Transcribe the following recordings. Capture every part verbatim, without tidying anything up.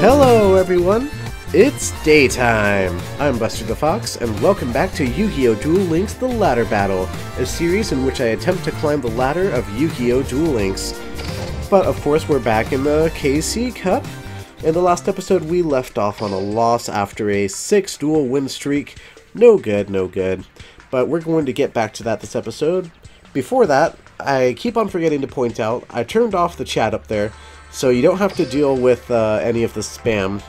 Hello everyone, it's daytime! I'm Buster the Fox, and welcome back to Yu-Gi-Oh! Duel Links The Ladder Battle, a series in which I attempt to climb the ladder of Yu-Gi-Oh! Duel Links. But of course we're back in the K C Cup. In the last episode we left off on a loss after a six duel win streak. No good, no good. But we're going to get back to that this episode. Before that, I keep on forgetting to point out, I turned off the chat up there, so you don't have to deal with uh, any of the spam,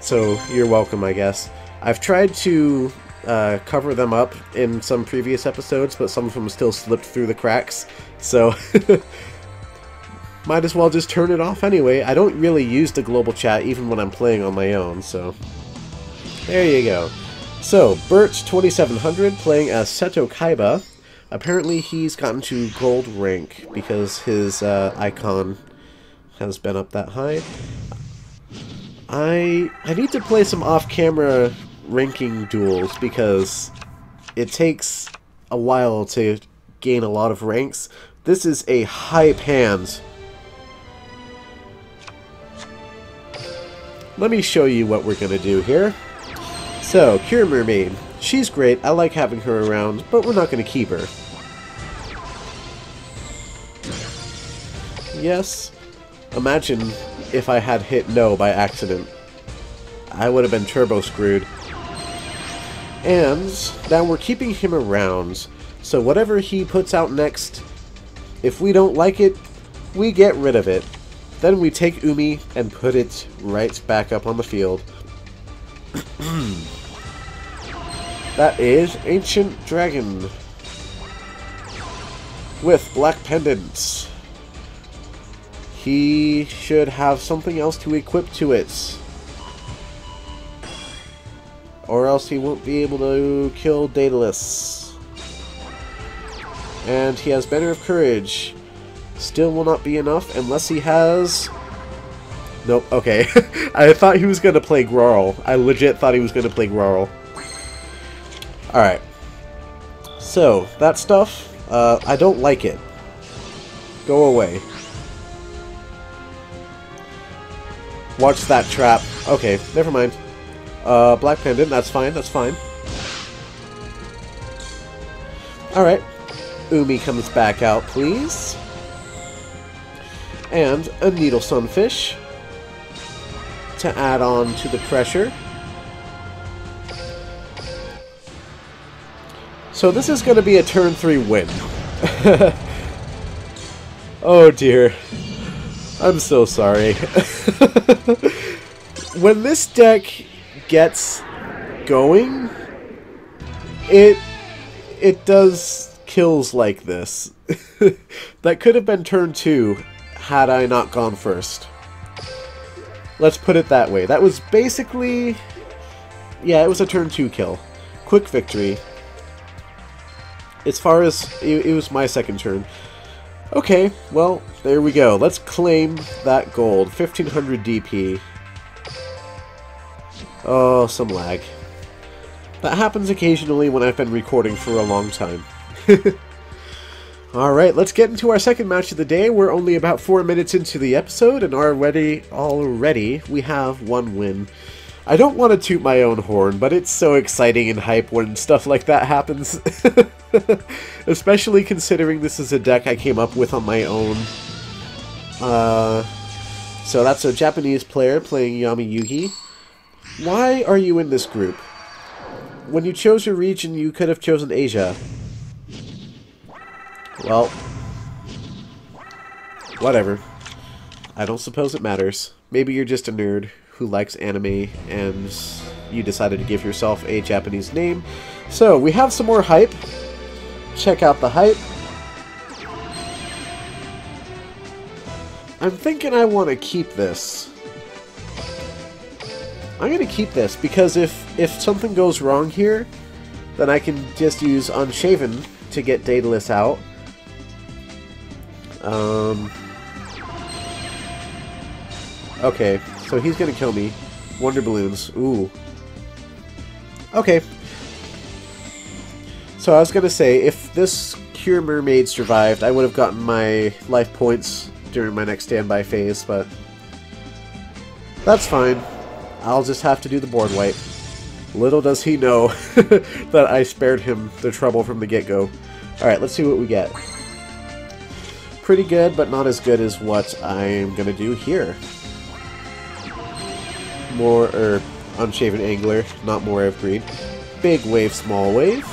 so you're welcome, I guess. I've tried to uh, cover them up in some previous episodes, but some of them still slipped through the cracks, so might as well just turn it off anyway. I don't really use the global chat even when I'm playing on my own, so there you go. So, Bert twenty-seven hundred playing as Seto Kaiba. Apparently he's gotten to gold rank because his uh, icon has been up that high. I I need to play some off-camera ranking duels because it takes a while to gain a lot of ranks. This is a hype hand. Let me show you what we're gonna do here. So, Cure Mermaid. She's great, I like having her around, but we're not gonna keep her. Yes. Imagine if I had hit no by accident. I would have been turbo screwed. And now we're keeping him around. So whatever he puts out next, if we don't like it, we get rid of it. Then we take Umi and put it right back up on the field. That is Ancient Dragon. With Black Pendant. He should have something else to equip to it. Or else he won't be able to kill Daedalus. And he has Banner of Courage. Still will not be enough unless he has... Nope, okay. I thought he was going to play Grawl. I legit thought he was going to play Grawl. Alright. So, that stuff, uh, I don't like it. Go away. Watch that trap. Okay, never mind. Uh, Black Pendant, that's fine, that's fine. Alright. Umi comes back out, please. And a Needle Sunfish to add on to the pressure. So this is going to be a turn three win. Oh dear. I'm so sorry. When this deck gets going, it it does kills like this. That could have been turn two had I not gone first. Let's put it that way. That was basically... yeah, it was a turn two kill. Quick victory. As far as... it, it was my second turn. Okay, well, there we go. Let's claim that gold. fifteen hundred D P. Oh, some lag. That happens occasionally when I've been recording for a long time. Alright, let's get into our second match of the day. We're only about four minutes into the episode, and already, already we have one win. I don't want to toot my own horn, but it's so exciting and hype when stuff like that happens. Especially considering this is a deck I came up with on my own. Uh, so that's a Japanese player playing Yami Yugi. Why are you in this group? When you chose your region, you could have chosen Asia. Well, whatever. I don't suppose it matters. Maybe you're just a nerd who likes anime, and you decided to give yourself a Japanese name. So, we have some more hype. Check out the hype. I'm thinking I want to keep this. I'm going to keep this, because if, if something goes wrong here, then I can just use Unshaven to get Daedalus out. Um... Okay. So he's gonna kill me. Wonder Balloons. Ooh. Okay. So I was gonna say, if this Cure Mermaid survived, I would have gotten my life points during my next standby phase, but That's fine. I'll just have to do the board wipe. Little does he know that I spared him the trouble from the get-go. Alright, let's see what we get. Pretty good, but not as good as what I'm going to do here. More, er, Unshaven Angler, not Moray of Greed. Big wave, small wave.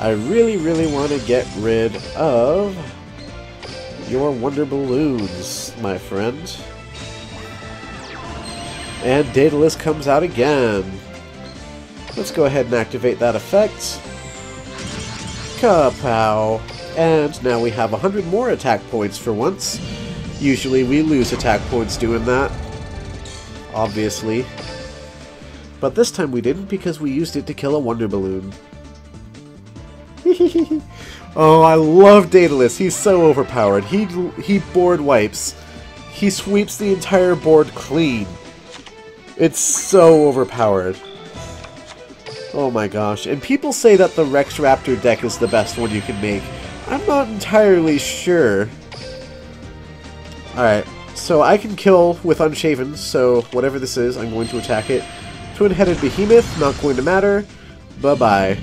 I really, really want to get rid of your Wonder Balloons, my friend. And Daedalus comes out again. Let's go ahead and activate that effect. Kapow! And now we have one hundred more attack points for once. Usually we lose attack points doing that, obviously. But this time we didn't because we used it to kill a Wonder Balloon. Oh, I love Daedalus. He's so overpowered. He, he board wipes. He sweeps the entire board clean. It's so overpowered. Oh my gosh. And people say that the Rex Raptor deck is the best one you can make. I'm not entirely sure. Alright, so I can kill with Unshaven, so whatever this is, I'm going to attack it. Twin-headed behemoth, not going to matter. Bye-bye.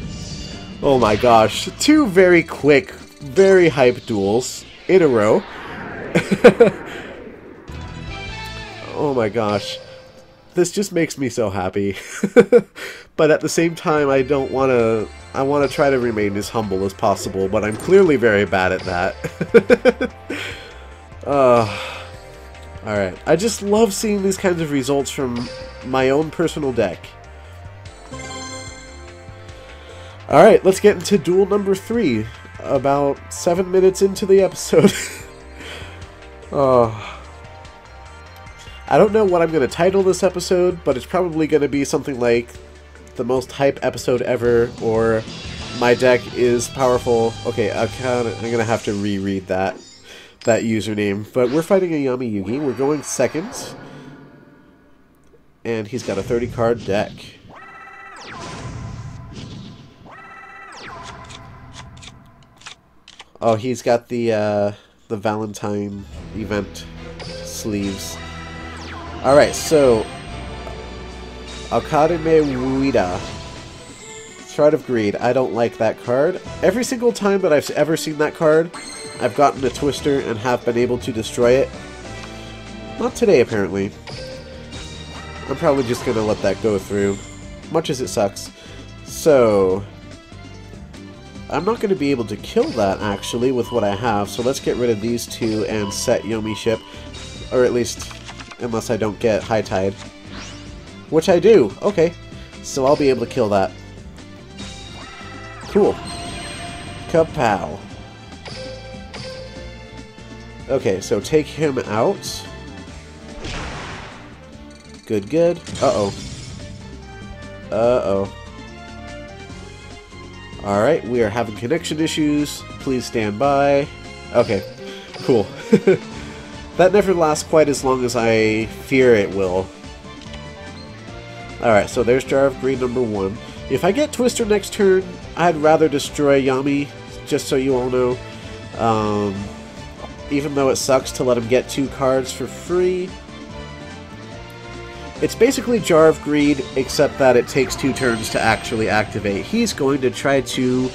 Oh my gosh. Two very quick, very hype duels in a row. Oh my gosh. This just makes me so happy. But at the same time, I don't want to... I want to try to remain as humble as possible, but I'm clearly very bad at that. uh, Alright. I just love seeing these kinds of results from my own personal deck. Alright, let's get into duel number three. About seven minutes into the episode. Oh... I don't know what I'm going to title this episode, but it's probably going to be something like the most hype episode ever, or my deck is powerful. Okay, I kinda, I'm going to have to reread that that username. But we're fighting a Yami Yugi. We're going second. And he's got a thirty card deck. Oh, he's got the, uh, the Valentine event sleeves. Alright, so Akademe Wida, Shard of Greed. I don't like that card. Every single time that I've ever seen that card, I've gotten a Twister and have been able to destroy it. Not today, apparently. I'm probably just going to let that go through, much as it sucks. So, I'm not going to be able to kill that, actually, with what I have. So let's get rid of these two and set Yomi ship, or at least... unless I don't get Hightide. Which I do! Okay. So I'll be able to kill that. Cool. Kapow. Okay, so take him out. Good, good. Uh-oh. Uh-oh. Alright, we are having connection issues. Please stand by. Okay. Cool. That never lasts quite as long as I fear it will. Alright, so there's Jar of Green number one. If I get Twister next turn, I'd rather destroy Yami, just so you all know. Um, even though it sucks to let him get two cards for free. It's basically Jar of Greed, except that it takes two turns to actually activate. He's going to try to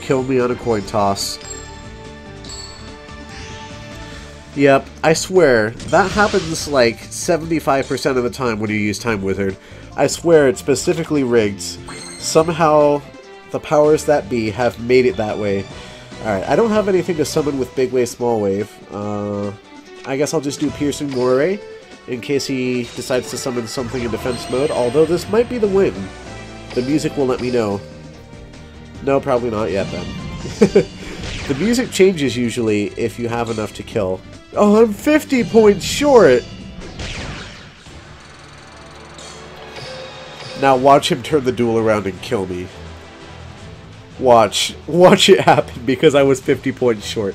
kill me on a coin toss. Yep, I swear, that happens like seventy-five percent of the time when you use Time Wizard. I swear it's specifically rigged. Somehow, the powers that be have made it that way. Alright, I don't have anything to summon with Big Wave, Small Wave. Uh, I guess I'll just do Piercing Moray, in case he decides to summon something in defense mode, although this might be the win. The music will let me know. No, probably not yet then. The music changes usually if you have enough to kill. Oh, I'm fifty points short! Now watch him turn the duel around and kill me. Watch. Watch it happen because I was fifty points short.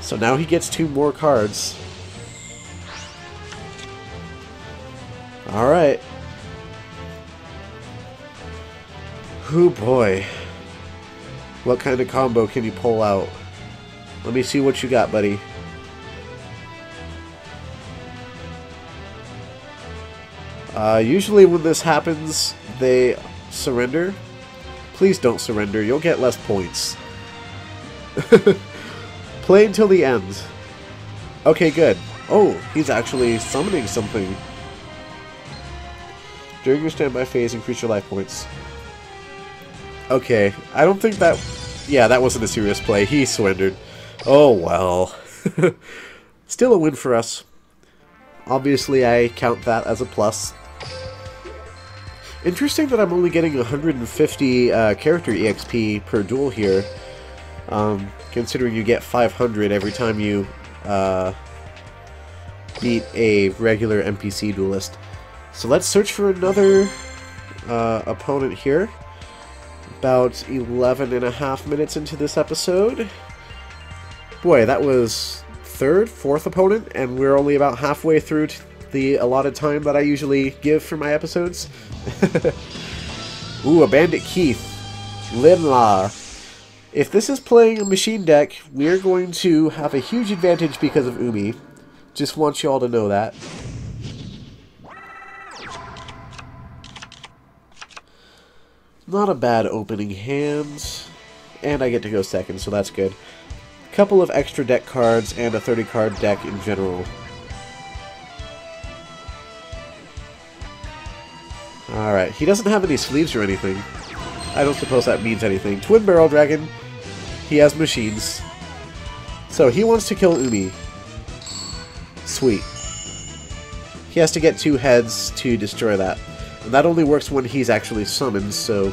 So now he gets two more cards. Alright. Oh boy. What kind of combo can you pull out? Let me see what you got, buddy. Uh, usually when this happens, they surrender. Please don't surrender, you'll get less points. Play until the end. Okay, good. Oh, he's actually summoning something. During your standby phase, increase your life points. Okay, I don't think that... Yeah, that wasn't a serious play. He surrendered. Oh, well. Still a win for us. Obviously, I count that as a plus. Interesting that I'm only getting one hundred fifty uh, character E X P per duel here. Um, considering you get five hundred every time you uh, beat a regular N P C duelist. So let's search for another uh, opponent here. About eleven and a half minutes into this episode. Boy, that was third, fourth opponent, and we're only about halfway through to the allotted time that I usually give for my episodes. Ooh, a Bandit Keith. Linla. If this is playing a machine deck, we're going to have a huge advantage because of Umi. Just want you all to know that. Not a bad opening hand. And I get to go second, so that's good. Couple of extra deck cards and a thirty card deck in general. Alright, he doesn't have any sleeves or anything. I don't suppose that means anything. Twin Barrel Dragon, he has machines. So he wants to kill Umi. Sweet. He has to get two heads to destroy that. And that only works when he's actually summoned, so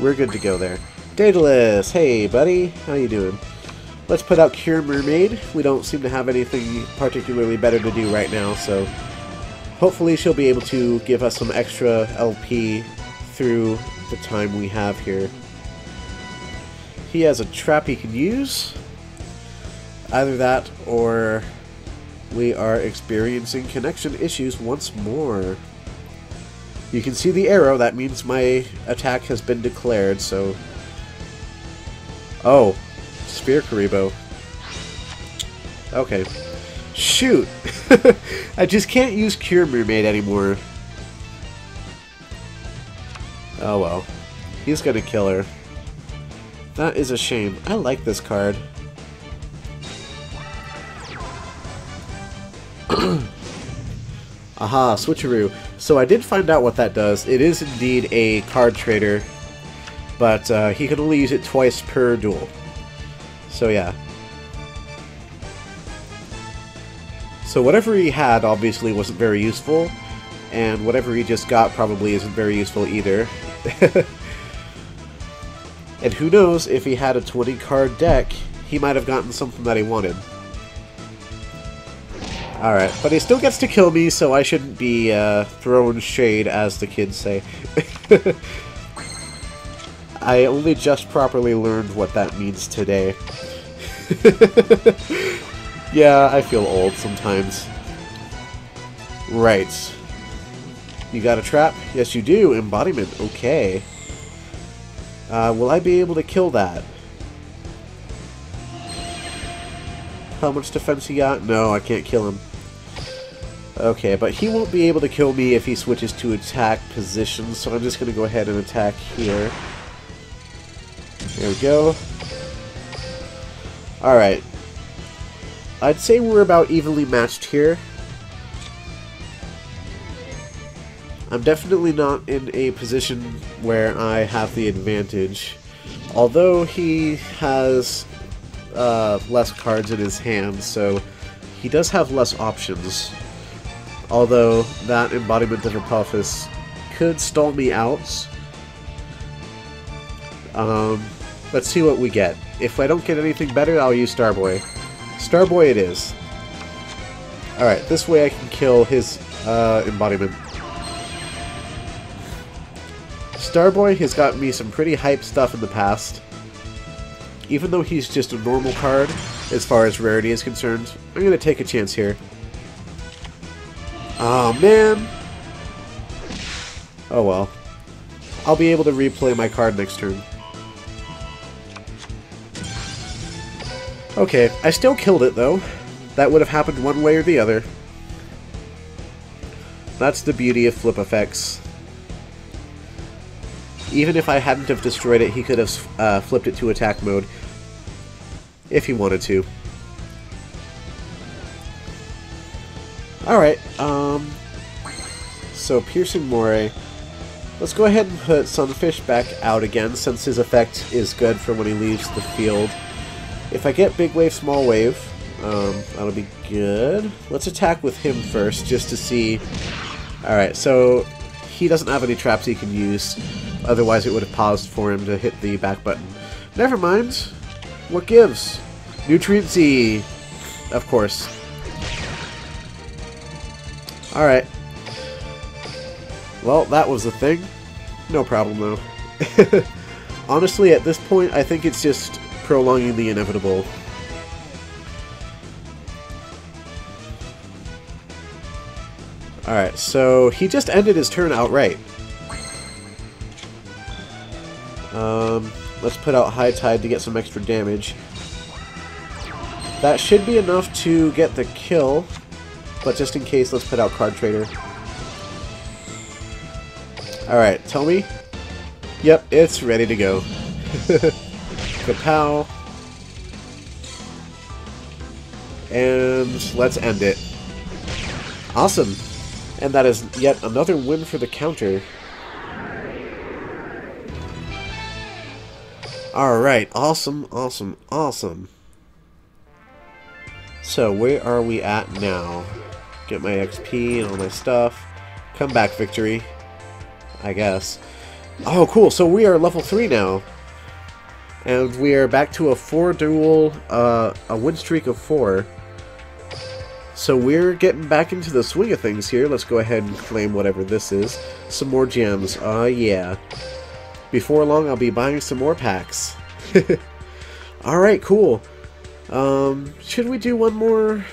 we're good to go there. Daedalus, hey buddy, how you doing? Let's put out Cure Mermaid. We don't seem to have anything particularly better to do right now, so hopefully she'll be able to give us some extra L P through the time we have here. He has a trap he can use. Either that, or we are experiencing connection issues once more. You can see the arrow, that means my attack has been declared, so... Oh, Spear Karibo. Okay. Shoot! I just can't use Cure Mermaid anymore. Oh well. He's gonna kill her. That is a shame. I like this card. Aha, Switcheroo. So I did find out what that does. It is indeed a card trader, but uh, he can only use it twice per duel. So yeah. So whatever he had obviously wasn't very useful, and whatever he just got probably isn't very useful either. And who knows, if he had a twenty card deck, he might have gotten something that he wanted. Alright, but he still gets to kill me, so I shouldn't be uh, thrown shade, as the kids say. I only just properly learned what that means today. Yeah, I feel old sometimes. Right. You got a trap? Yes, you do. Embodiment. Okay. Uh, will I be able to kill that? How much defense he got? No, I can't kill him. Okay, but he won't be able to kill me if he switches to attack position, so I'm just going to go ahead and attack here. There we go. Alright. I'd say we're about evenly matched here. I'm definitely not in a position where I have the advantage. Although he has uh, less cards in his hand, so he does have less options. Although that Embodiment of Apophis could stall me out. Um... Let's see what we get. If I don't get anything better, I'll use Starboy. Starboy it is. Alright, this way I can kill his uh, embodiment. Starboy has gotten me some pretty hype stuff in the past. Even though he's just a normal card, as far as rarity is concerned, I'm going to take a chance here. Oh man! Oh well. I'll be able to replay my card next turn. Okay, I still killed it though. That would have happened one way or the other. That's the beauty of flip effects. Even if I hadn't have destroyed it, he could have uh, flipped it to attack mode if he wanted to. Alright, um, so Piercing Moray. Let's go ahead and put Sunfish back out again, since his effect is good for when he leaves the field. If I get Big Wave, Small Wave, um, that'll be good. Let's attack with him first, just to see. Alright, so he doesn't have any traps he can use, otherwise it would have paused for him to hit the back button. Never mind. What gives? Nutrient Z! Of course. Alright. Well, that was a thing. No problem, though. Honestly, at this point, I think it's just prolonging the inevitable. Alright, so he just ended his turn outright. Um, let's put out Hightide to get some extra damage. That should be enough to get the kill. But just in case, let's put out Card Trader. Alright, tell me. Yep, it's ready to go. Kapow. And let's end it. Awesome. And that is yet another win for the counter. Alright, awesome, awesome, awesome. So, where are we at now? Get my X P and all my stuff. Comeback victory, I guess. Oh, cool. So we are level three now. And we are back to a four duel, uh, a win streak of four. So we're getting back into the swing of things here. Let's go ahead and claim whatever this is. Some more gems. Oh, uh, yeah. Before long, I'll be buying some more packs. Alright, cool. Um, should we do one more?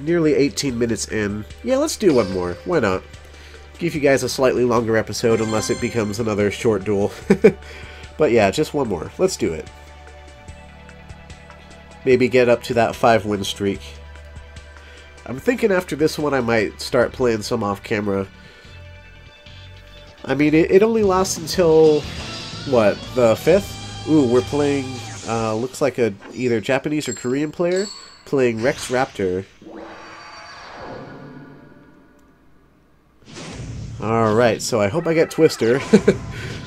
Nearly eighteen minutes in. Yeah, let's do one more. Why not? Give you guys a slightly longer episode unless it becomes another short duel. But yeah, just one more. Let's do it. Maybe get up to that five win streak. I'm thinking after this one I might start playing some off camera. I mean, it, it only lasts until, what, the fifth? Ooh, we're playing... Uh, looks like a either Japanese or Korean player playing Rex Raptor. Alright, so I hope I get Twister.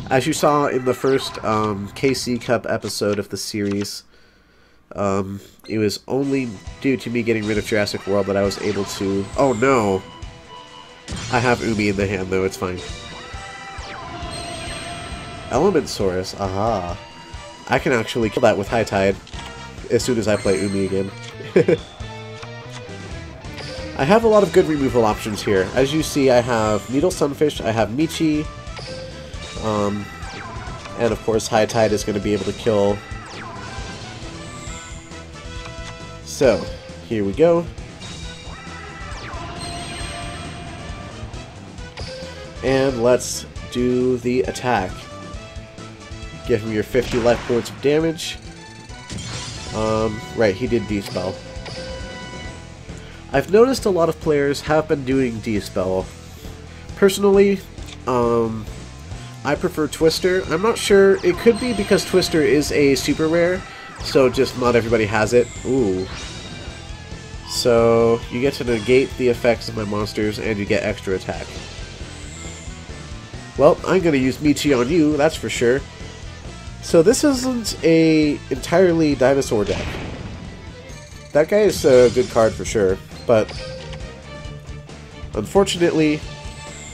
As you saw in the first um, K C Cup episode of the series, um, it was only due to me getting rid of Jurassic World that I was able to... Oh no! I have Umi in the hand though, it's fine. Elementsaurus, aha. I can actually kill that with Hightide as soon as I play Umi again. I have a lot of good removal options here. As you see, I have Needle Sunfish, I have Michi, um, and of course Hightide is going to be able to kill. So, here we go. And let's do the attack. Give him your fifty life points of damage. Um, right, he did D spell. I've noticed a lot of players have been doing D spell. Personally, um, I prefer Twister. I'm not sure. It could be because Twister is a super rare, so just not everybody has it. Ooh. So you get to negate the effects of my monsters, and you get extra attack. Well, I'm gonna use Michi on you. That's for sure. So this isn't a entirely dinosaur deck. That guy is a good card for sure, but unfortunately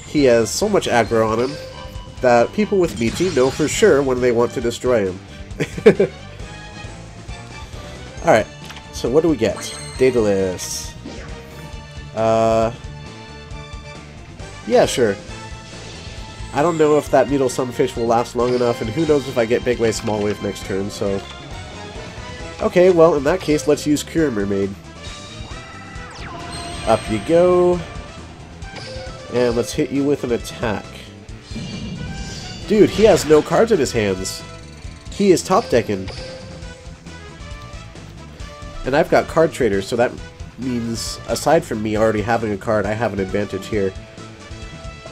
he has so much aggro on him that people with Michi know for sure when they want to destroy him. Alright, so what do we get? Daedalus. Uh, yeah, sure. I don't know if that Needle Sunfish will last long enough, and who knows if I get Big Wave, Small Wave next turn, so... Okay, well, in that case, let's use Cure Mermaid. Up you go. And let's hit you with an attack. Dude, he has no cards in his hands. He is top decking. And I've got Card Trader, so that means, aside from me already having a card, I have an advantage here.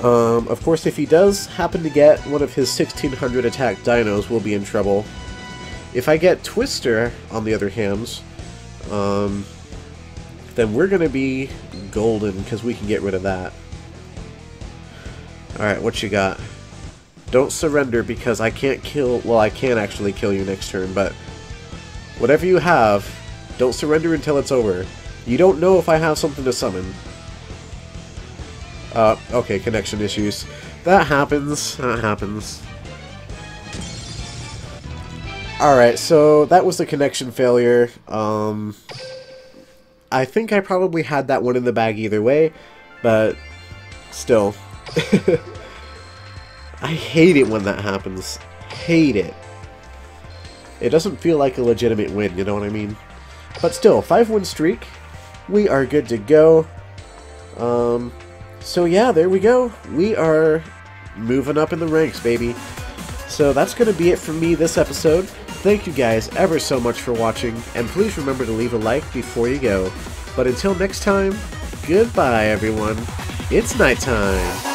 Um, of course, if he does happen to get one of his sixteen hundred attack dinos, we'll be in trouble. If I get Twister, on the other hand, um, then we're going to be golden, because we can get rid of that. Alright, what you got? Don't surrender, because I can't kill... Well, I can actually kill you next turn, but... Whatever you have, don't surrender until it's over. You don't know if I have something to summon. Uh, okay, connection issues. That happens. That happens. Alright, so that was the connection failure. Um, I think I probably had that one in the bag either way, but still. I hate it when that happens. Hate it. It doesn't feel like a legitimate win, you know what I mean? But still, five win streak. We are good to go. Um, so yeah, there we go. We are moving up in the ranks, baby. So that's going to be it for me this episode. Thank you guys ever so much for watching, and please remember to leave a like before you go. But until next time, goodbye everyone. It's nighttime.